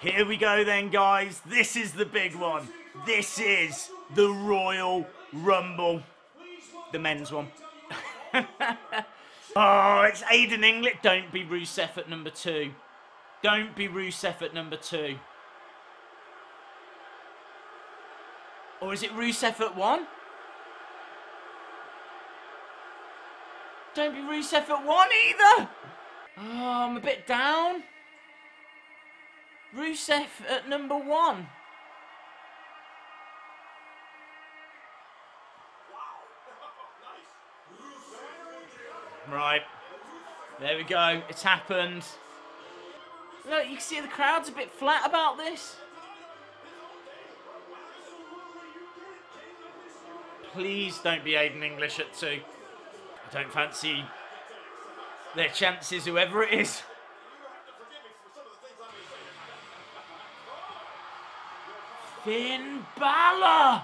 Here we go then, guys. This is the big one. This is the Royal Rumble. The men's one. Oh, it's Aiden English. Don't be Rusev at number 2. Don't be Rusev at number 2. Or is it Rusev at 1? Don't be Rusev at 1 either. Oh, I'm a bit down. Rusev at number 1. Right, there we go, it's happened. Look, you can see the crowd's a bit flat about this. Please don't be Aiden English at 2. I don't fancy their chances, whoever it is. Finn Balor!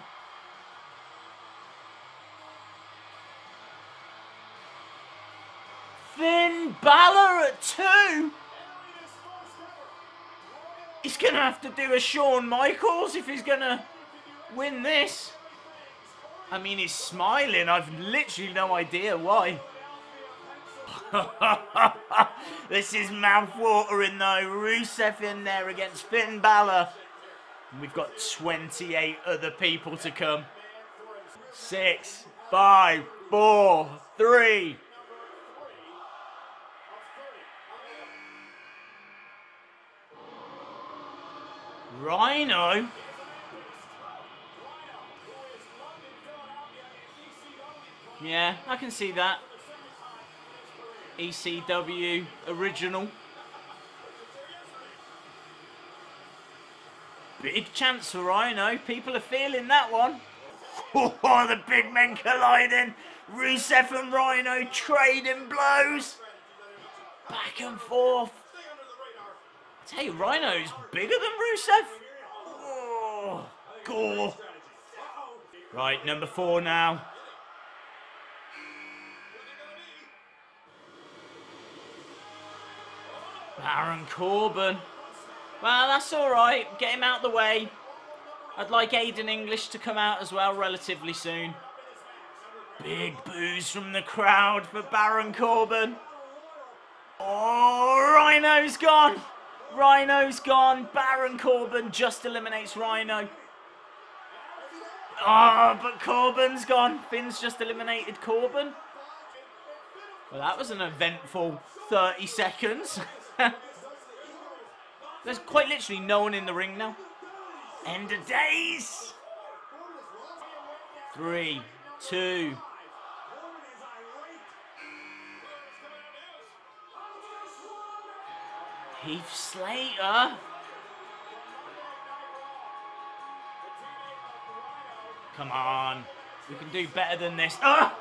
Finn Balor at 2? He's going to have to do a Shawn Michaels if he's going to win this. I mean, he's smiling. I've literally no idea why. This is mouth-watering, though. Rusev in there against Finn Balor. We've got 28 other people to come. 6, 5, 4, 3. Rhino. Yeah, I can see that. ECW original. Big chance for Rhino. People are feeling that one. Oh, the big men colliding. Rusev and Rhino trading blows. Back and forth. I tell you, Rhino is bigger than Rusev. Oh, gore. Right, number 4 now. Baron Corbin. Well, that's alright. Get him out the way. I'd like Aiden English to come out as well relatively soon. Big boos from the crowd for Baron Corbin. Oh, Rhino's gone. Rhino's gone. Baron Corbin just eliminates Rhino. Oh, but Corbin's gone. Finn's just eliminated Corbin. Well, that was an eventful 30 seconds. There's quite literally no one in the ring now. End of days. 3, 2. Heath Slater. Come on. We can do better than this. Oh!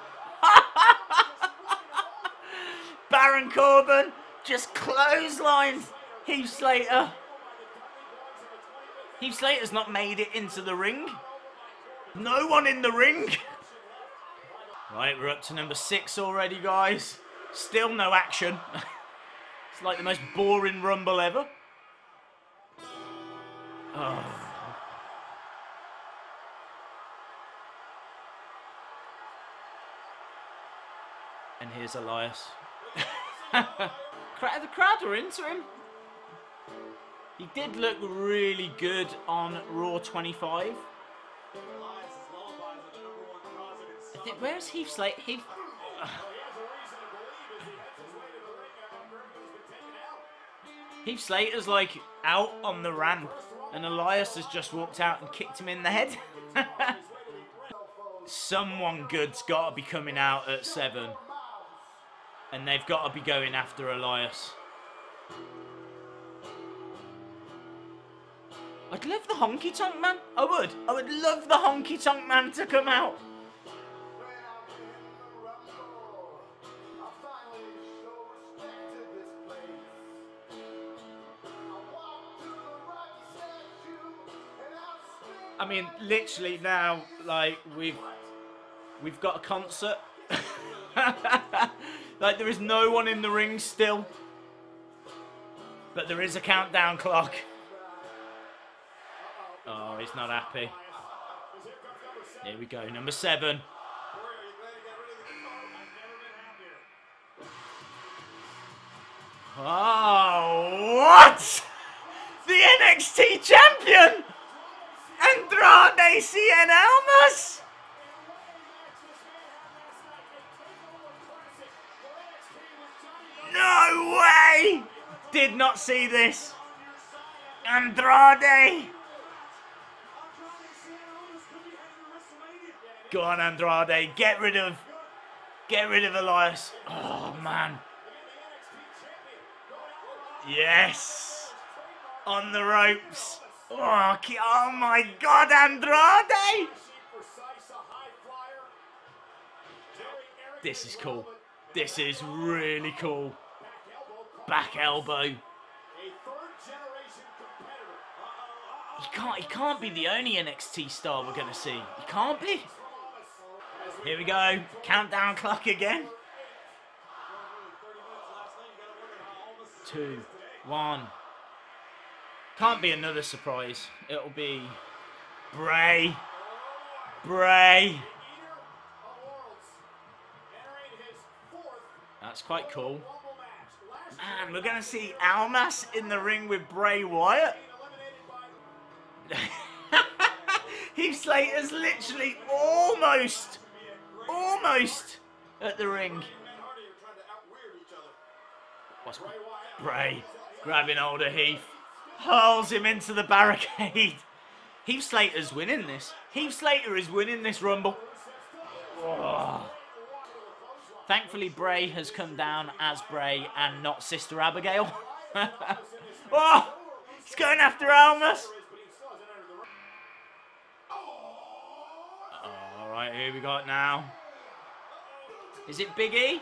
Baron Corbin just clotheslines Heath Slater. Heath Slater's not made it into the ring. No one in the ring. Right, we're up to number 6 already, guys. Still no action. It's like the most boring rumble ever. Oh. And here's Elias. The crowd are into him. He did look really good on Raw 25. I think, where's Heath Slater? Heath... Heath Slater's like out on the ramp and Elias has just walked out and kicked him in the head. Someone good's got to be coming out at 7. And they've got to be going after Elias. I'd love the Honky Tonk Man. I would love the Honky Tonk Man to come out. I mean, literally now, like, we've got a concert. Like, there is no one in the ring still. But there is a countdown clock. Oh, he's not happy. Here we go, number 7. Oh, what? The NXT champion, Andrade Cien Almas? No way! Did not see this. Andrade. Go on, Andrade. Get rid of Elias. Oh, man. Yes. On the ropes. Oh my God, Andrade. This is cool. This is really cool. Back elbow. He can't be the only NXT star we're gonna see. He can't be. Here we go. Countdown clock again. 2, 1. Can't be another surprise. It'll be Bray. Bray. That's quite cool. Man, we're going to see Almas in the ring with Bray Wyatt. Heath Slater's literally almost at the ring. What's Bray grabbing hold of Heath, hurls him into the barricade. Heath Slater's winning this. Heath Slater is winning this Rumble. Oh. Thankfully, Bray has come down as Bray and not Sister Abigail. Oh, he's going after Almas. Oh, all right, who we got now? Is it Big E?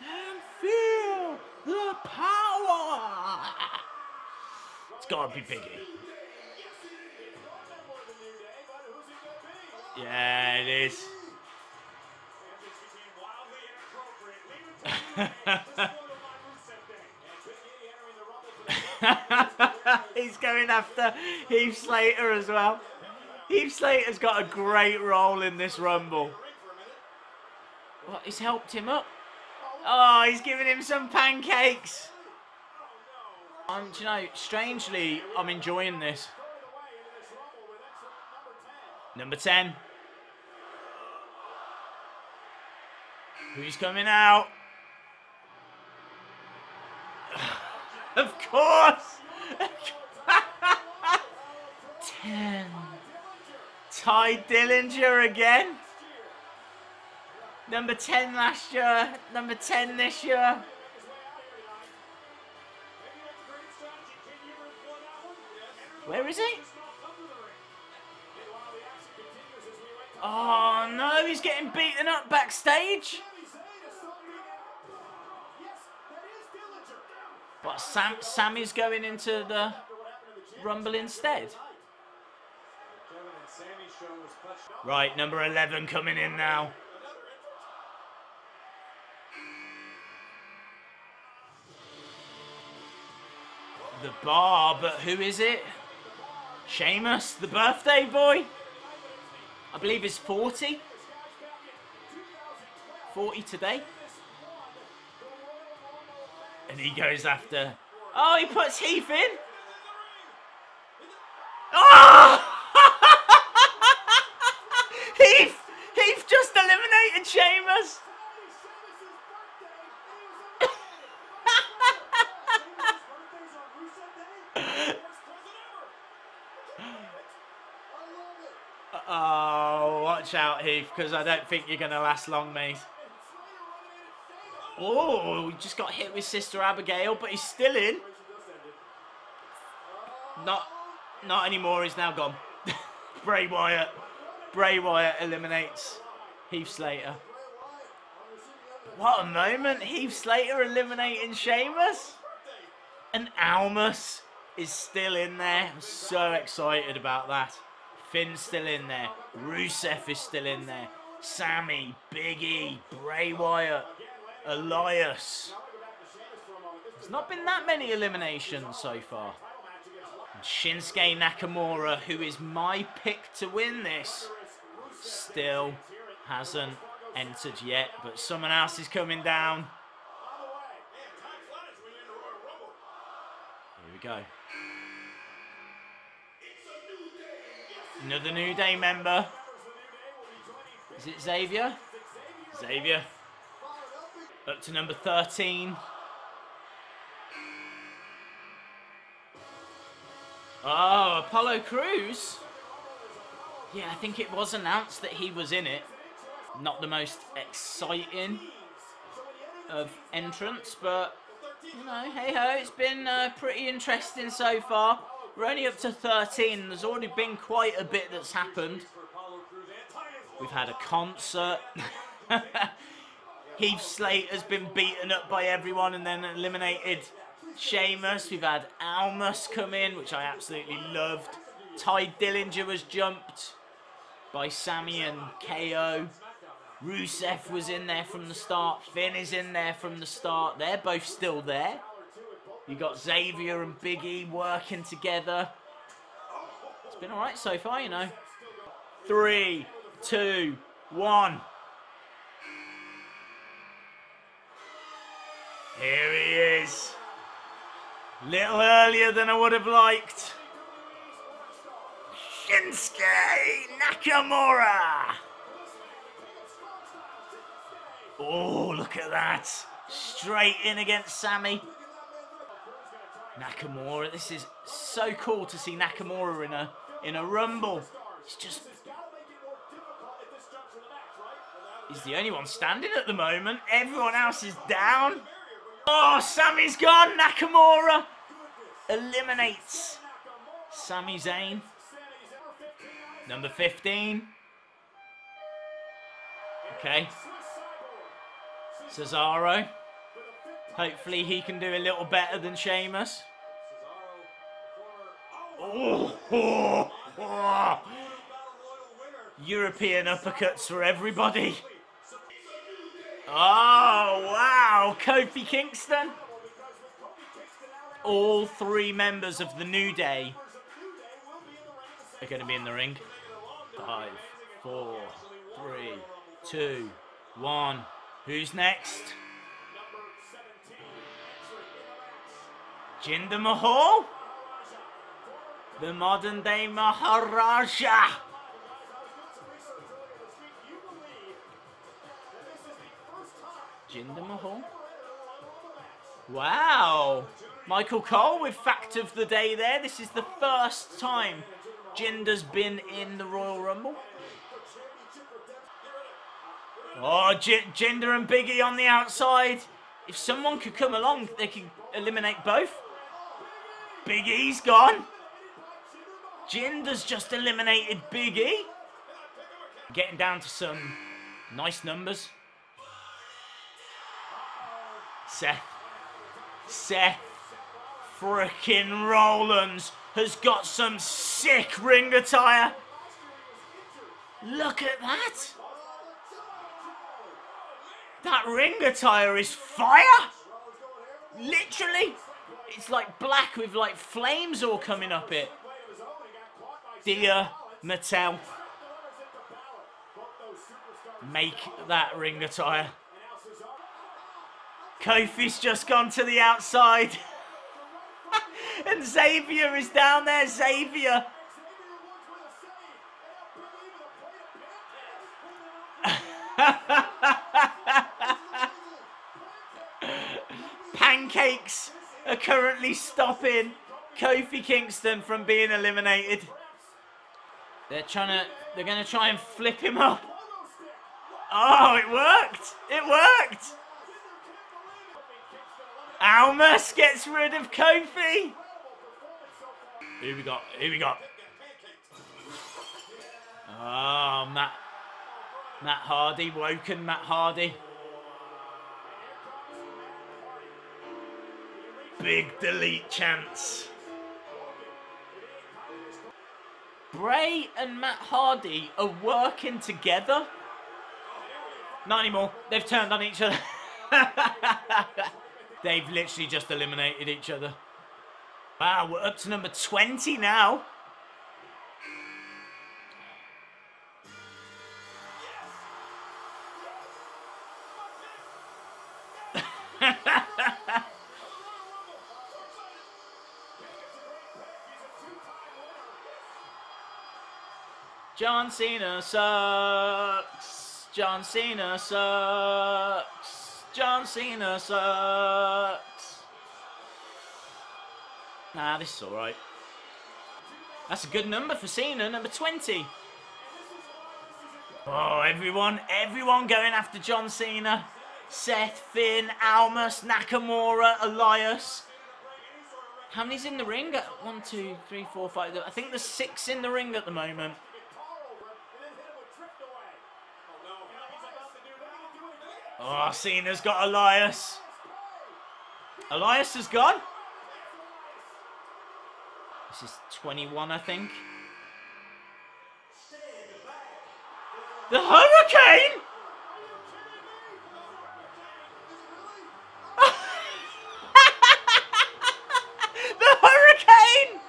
And feel the power. It's got to be Big E. Yeah, it is. He's going after Heath Slater as well. Heath Slater's got a great role in this Rumble. What, he's helped him up? Oh, he's giving him some pancakes. You know, strangely, I'm enjoying this. Number 10. Who's coming out? Of course! 10. Tye Dillinger again. Number 10 last year. Number 10 this year. Where is he? Oh no, he's getting beaten up backstage. But Sammy's going into the Rumble instead. Right, number 11 coming in now. The Bar, but who is it? Sheamus, the birthday boy. I believe it's 40. 40 today. And he goes after... Oh, he puts Heath in. Oh! Heath just eliminated Sheamus. Out, Heath, because I don't think you're going to last long, mate. Oh, he just got hit with Sister Abigail, but he's still in. Not anymore, he's now gone. Bray Wyatt. Bray Wyatt eliminates Heath Slater. What a moment. Heath Slater eliminating Sheamus. And Almas is still in there. I'm so excited about that. Finn's still in there. Rusev is still in there. Sami, Big E, Bray Wyatt, Elias. There's not been that many eliminations so far. And Shinsuke Nakamura, who is my pick to win this, still hasn't entered yet, but someone else is coming down. Here we go. Another New Day member. Is it Xavier? Xavier. Up to number 13. Oh, Apollo Crews. Yeah, I think it was announced that he was in it. Not the most exciting of entrants, but, you know, hey-ho, it's been pretty interesting so far. We're only up to 13. There's already been quite a bit that's happened. We've had a concert. Heath Slater's been beaten up by everyone and then eliminated Sheamus. We've had Almas come in, which I absolutely loved. Tye Dillinger was jumped by Sami and KO. Rusev was in there from the start. Finn is in there from the start. They're both still there. You got Xavier and Big E working together. It's been alright so far, you know. 3, 2, 1. Here he is. Little earlier than I would have liked. Shinsuke Nakamura. Oh, look at that. Straight in against Sami. Nakamura, this is so cool to see Nakamura in a rumble. He's just... he's the only one standing at the moment. Everyone else is down. Oh, Sami's gone. Nakamura eliminates Sami Zayn. Number 15. Okay. Cesaro. Hopefully he can do a little better than Sheamus. Oh, oh, oh. European uppercuts for everybody. Oh, wow. Kofi Kingston. All three members of the New Day are going to be in the ring. 5, 4, 3, 2, 1. Who's next? Jinder Mahal? The modern day Maharaja. Jinder Mahal. Wow. Michael Cole with fact of the day there. This is the first time Jinder's been in the Royal Rumble. Oh, Jinder and Big E on the outside. If someone could come along, they could eliminate both. Big E's gone. Jinder's just eliminated Big E. Getting down to some nice numbers. Seth frickin' Rollins has got some sick ring attire. Look at that. That ring attire is fire. Literally, it's like black with like flames all coming up it. Dear Mattel, make that ring attire. Kofi's just gone to the outside. And Xavier is down there. Xavier. Pancakes are currently stopping Kofi Kingston from being eliminated. They're gonna try and flip him up. Oh, it worked! It worked! Almas gets rid of Kofi. Who we got? Who we got? Oh, Matt Hardy, woken Matt Hardy. Big delete chance. Bray and Matt Hardy are working together. Not anymore. They've turned on each other. They've literally just eliminated each other. Wow, we're up to number 20 now. John Cena sucks. John Cena sucks. John Cena sucks. Nah, this is alright. That's a good number for Cena, number 20. Oh, everyone going after John Cena. Seth, Finn, Almas, Nakamura, Elias. How many's in the ring? 1, 2, 3, 4, 5. I think there's 6 in the ring at the moment. Oh, Cena's got Elias. Elias has gone. This is 21, I think. The Hurricane? The Hurricane!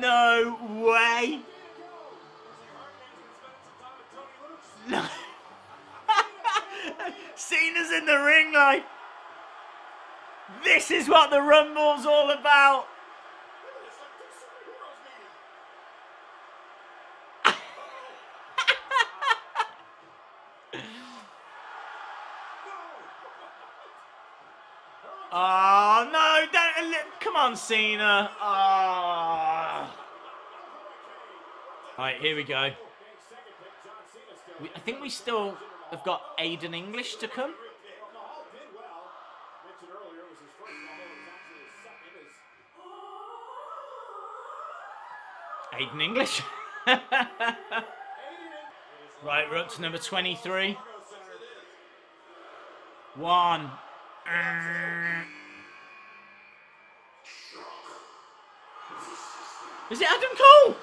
No way. No. Cena's in the ring, like, this is what the Rumble's all about. Oh no, don't, come on, Cena. Oh. Alright, here we go. I think we still have got Aiden English to come. Aiden English. Right, we're up to number 23. 1. Is it Adam Cole?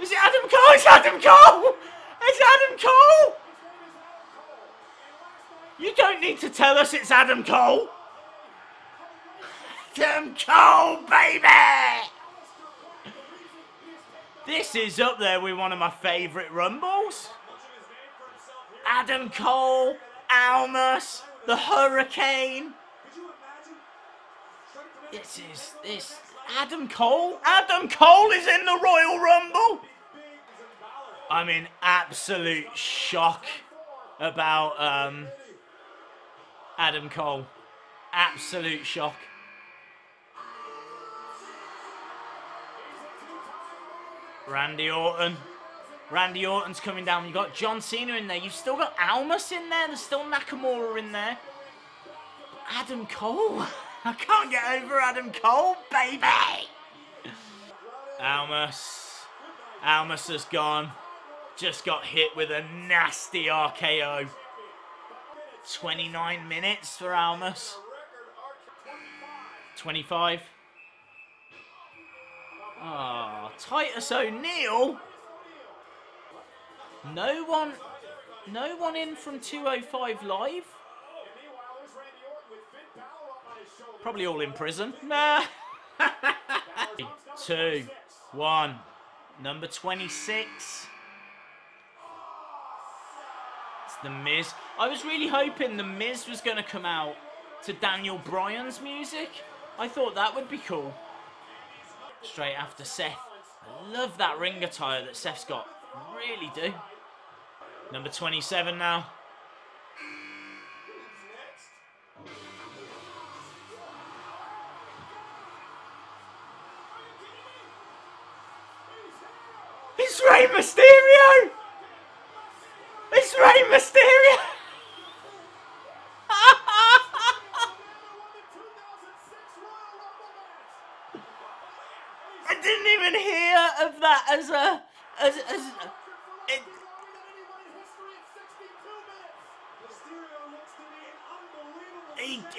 Is it Adam Cole? It's Adam Cole! It's Adam Cole! You don't need to tell us it's Adam Cole! Adam Cole, baby! This is up there with one of my favourite Rumbles. Adam Cole, Almas, the Hurricane. This is... this... Adam Cole? Adam Cole is in the Royal Rumble! I'm in absolute shock about Adam Cole. Absolute shock. Randy Orton. Randy Orton's coming down. You've got John Cena in there. You've still got Almas in there. There's still Nakamura in there. Adam Cole? I can't get over Adam Cole, baby! Almas. Almas has gone. Just got hit with a nasty RKO. 29 minutes for Almas. 25. Ah, oh, Titus O'Neil. No one in from 205 Live. Probably all in prison. Nah. 2, 1. Number 26. The Miz. I was really hoping The Miz was going to come out to Daniel Bryan's music. I thought that would be cool. Straight after Seth. I love that ring attire that Seth's got. I really do. Number 27 now. It's Rey Mysterio! It's Rey Mysterio! I didn't even hear of that as a...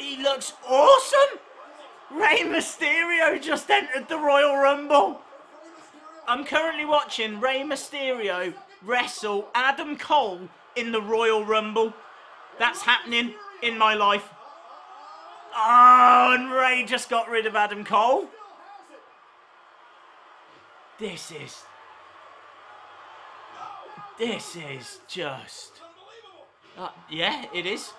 He looks awesome! Rey Mysterio just entered the Royal Rumble! I'm currently watching Rey Mysterio wrestle Adam Cole in the Royal Rumble. That's happening in my life. Oh, and Rey just got rid of Adam Cole. This is just... yeah, it is.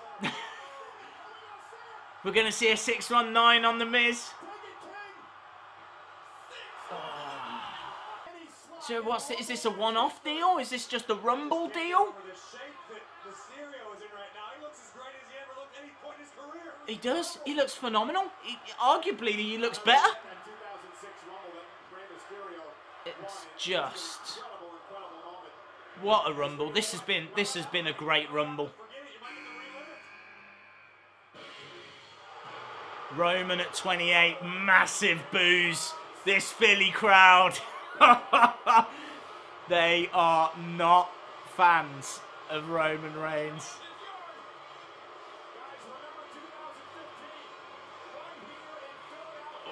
We're going to see a 619 on The Miz. Oh. So what's it? Is this a one-off deal? Is this just a Rumble deal? He does. He looks phenomenal. Arguably, he looks better. It's just... what a Rumble. This has been a great Rumble. Roman at 28, massive boos. This Philly crowd. They are not fans of Roman Reigns.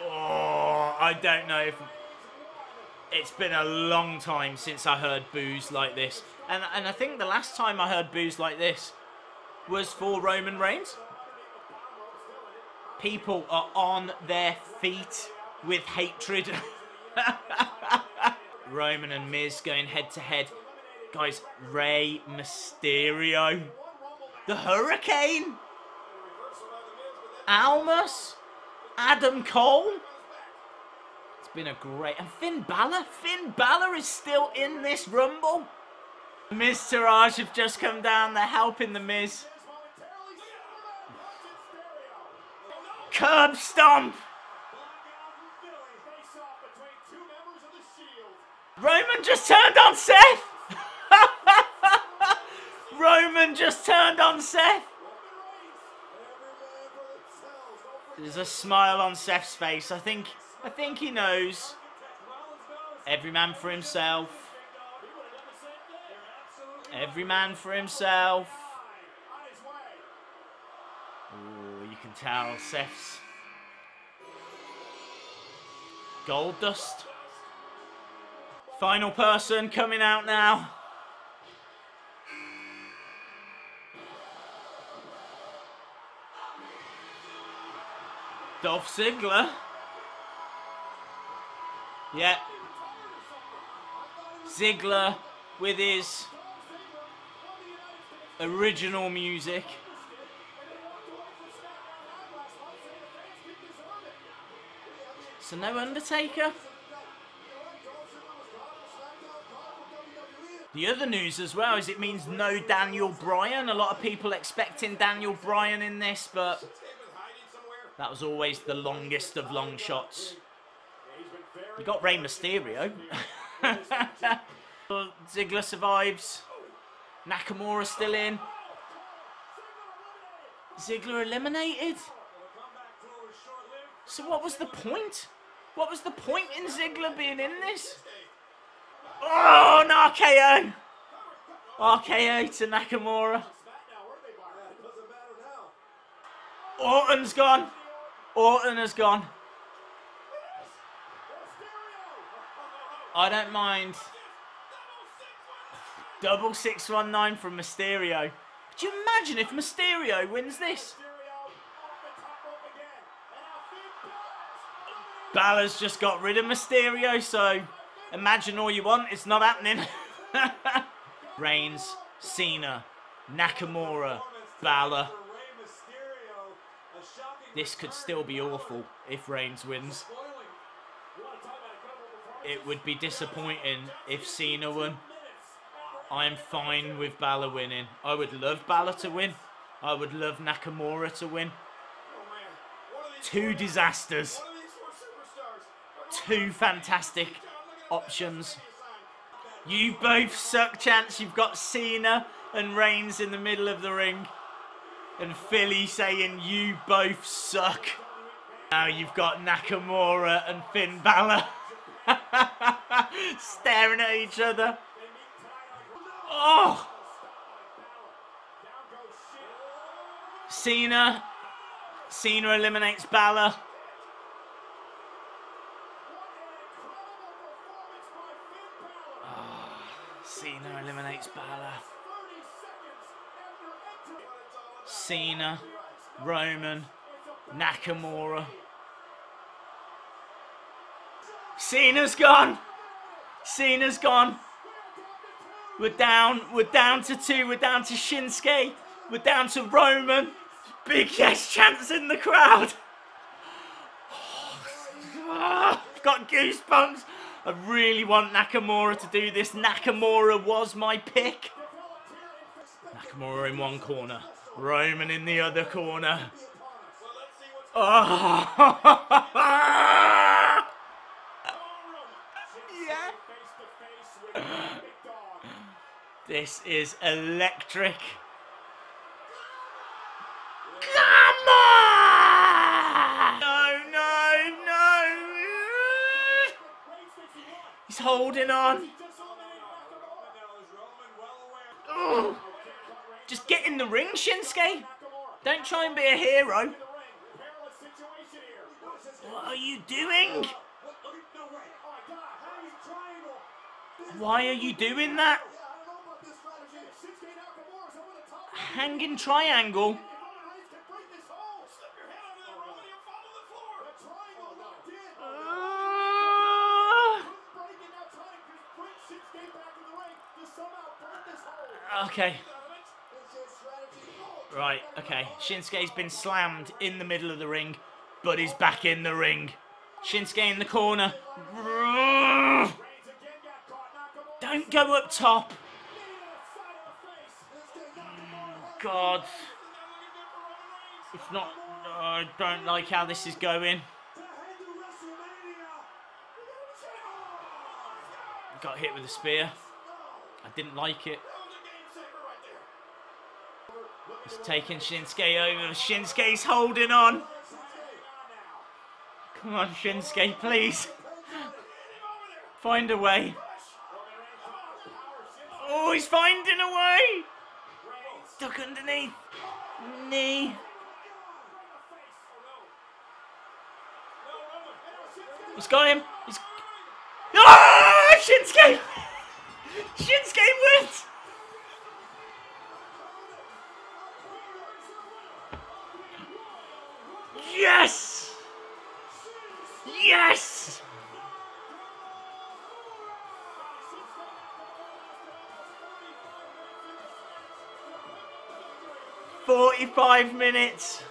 Oh, I don't know if... it's been a long time since I heard boos like this. And I think the last time I heard boos like this was for Roman Reigns. People are on their feet with hatred. Roman and Miz going head to head. Guys, Rey Mysterio. The Hurricane. Almas. Adam Cole. Been a great... and Finn Balor? Finn Balor is still in this Rumble? The Miz Taraj have just come down. They're helping The Miz. Curb stomp! Roman just turned on Seth! Roman just turned on Seth! There's a smile on Seth's face. I think he knows. Every man for himself. Every man for himself. Ooh, you can tell Seth's gold dust. Final person coming out now. Dolph Ziggler. Yeah, Ziggler with his original music. So no Undertaker. The other news as well is it means no Daniel Bryan. A lot of people expecting Daniel Bryan in this, but that was always the longest of long shots. You got Rey Mysterio. Ziggler survives. Nakamura still in. Ziggler eliminated. So what was the point? What was the point in Ziggler being in this? Oh, an RKO! RKO to Nakamura. Orton's gone. Orton has gone. I don't mind. Double 619 from Mysterio. Could you imagine if Mysterio wins this? Balor's just got rid of Mysterio, so imagine all you want. It's not happening. Reigns, Cena, Nakamura, Balor. This could still be awful if Reigns wins. It would be disappointing if Cena won. I'm fine with Balor winning. I would love Balor to win. I would love Nakamura to win. Two disasters. Two fantastic options. You both suck, chance. You've got Cena and Reigns in the middle of the ring. And Philly saying, you both suck. Now you've got Nakamura and Finn Balor. Staring at each other. Oh! Cena. Cena eliminates Balor. Oh, Cena eliminates Balor. Cena, Roman, Nakamura. Cena's gone. Cena's gone. We're down to two, we're down to Shinsuke, we're down to Roman. Big yes chants in the crowd. Oh, I've got goosebumps. I really want Nakamura to do this. Nakamura was my pick. Nakamura in one corner, Roman in the other corner. Oh. Yeah. This is electric. Come on! No, no, no! He's holding on. Ugh. Just get in the ring, Shinsuke. Don't try and be a hero. What are you doing? Why are you doing that? Hanging triangle. Okay. Right, okay. Shinsuke's been slammed in the middle of the ring, but he's back in the ring. Shinsuke in the corner. Don't go up top. God. It's not... I don't like how this is going. Got hit with a spear. I didn't like it. He's taking Shinsuke over. Shinsuke's holding on. Come on, Shinsuke, please. Find a way. Oh, he's finding a way. Stuck underneath. Knee. He's got him. He's... Oh, Shinsuke! Shinsuke wins! Yes! Yes! Forty-five minutes.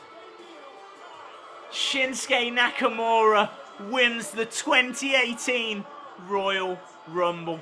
Shinsuke Nakamura wins the 2018 Royal Rumble.